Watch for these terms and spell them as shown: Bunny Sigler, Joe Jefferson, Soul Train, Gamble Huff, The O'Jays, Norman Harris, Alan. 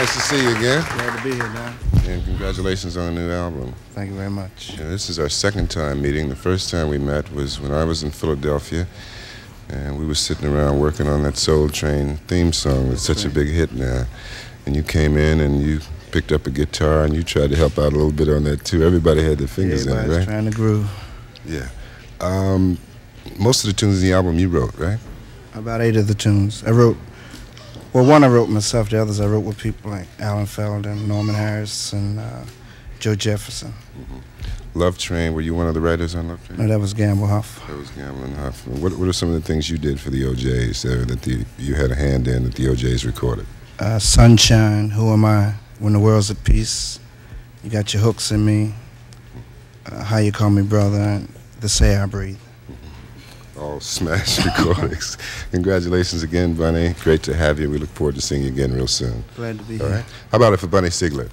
Nice to see you again. Glad to be here, man. And congratulations on the new album. Thank you very much. Yeah, this is our second time meeting. The first time we met was when I was in Philadelphia, and we were sitting around working on that Soul Train theme song. It's such a big hit now. And you came in and you picked up a guitar and you tried to help out a little bit on that too. Everybody had their fingers in it, right? Everybody's trying to groove. Yeah. Most of the tunes in the album you wrote, right? About 8 of the tunes. I wrote, well, one I wrote myself, the others I wrote with people like Alan and Norman Harris, and Joe Jefferson. Love Train, were you one of the writers on Love Train? No, that was Gamble Huff. That was Gamble Huff. What are some of the things you did for the O'Jays that you had a hand in that the O'Jays recorded? Sunshine, Who Am I, When the World's at Peace, You Got Your Hooks in Me, How You Call Me Brother, and The Say I Breathe. All smash recordings. Congratulations again, Bunny. Great to have you. We look forward to seeing you again real soon. Glad to be here. All right. How about it for Bunny Sigler?